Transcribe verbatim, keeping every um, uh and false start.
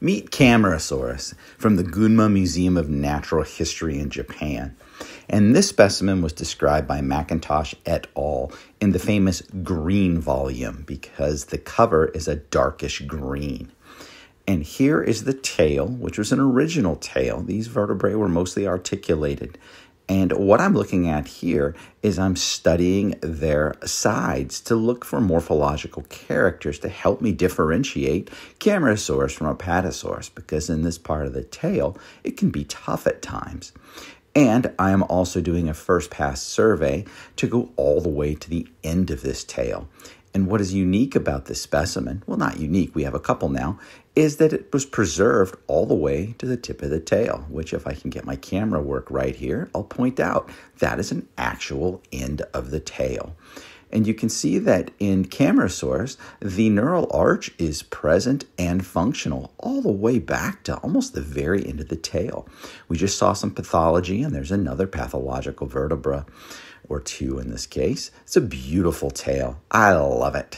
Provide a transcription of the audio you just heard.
Meet Camarasaurus from the Gunma Museum of Natural History in Japan. And this specimen was described by McIntosh et al. In the famous Green Volume because the cover is a darkish green. And here is the tail, which was an original tail. These vertebrae were mostly articulated. And what I'm looking at here is I'm studying their sides to look for morphological characters to help me differentiate Camarasaurus from Apatosaurus, because in this part of the tail, it can be tough at times. And I am also doing a first pass survey to go all the way to the end of this tail. And what is unique about this specimen, well, not unique, we have a couple now, is that it was preserved all the way to the tip of the tail, which if I can get my camera work right here, I'll point out that is an actual end of the tail. And you can see that in Camarasaurus, the neural arch is present and functional all the way back to almost the very end of the tail. We just saw some pathology, and there's another pathological vertebra, or two in this case. It's a beautiful tail. I love it.